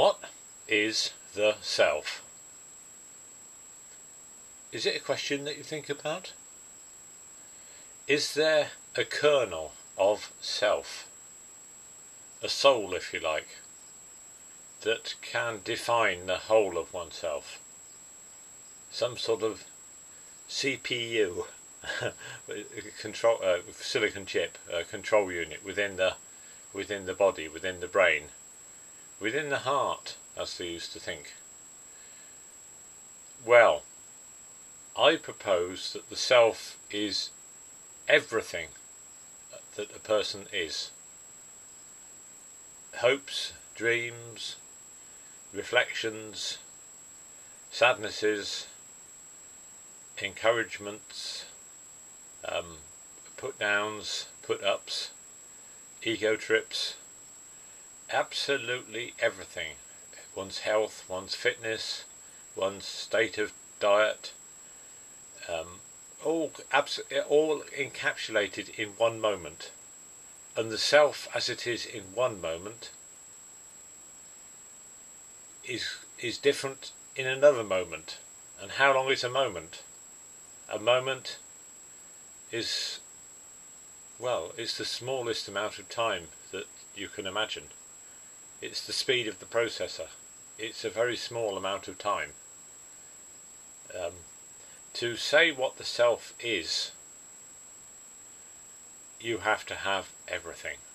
What is the self? Is it a question that you think about? Is there a kernel of self, a soul if you like, that can define the whole of oneself? Some sort of CPU, control, silicon chip, control unit within the body, within the brain, within the heart, as they used to think. Well, I propose that the self is everything that a person is. Hopes, dreams, reflections, sadnesses, encouragements, put-downs, put-ups, ego trips, absolutely everything. One's health, one's fitness, one's state of diet, all encapsulated in one moment. And the self as it is in one moment is different in another moment. And how long is a moment? A moment is, well, it's the smallest amount of time that you can imagine. It's the speed of the processor. It's a very small amount of time. To say what the self is, you have to have everything.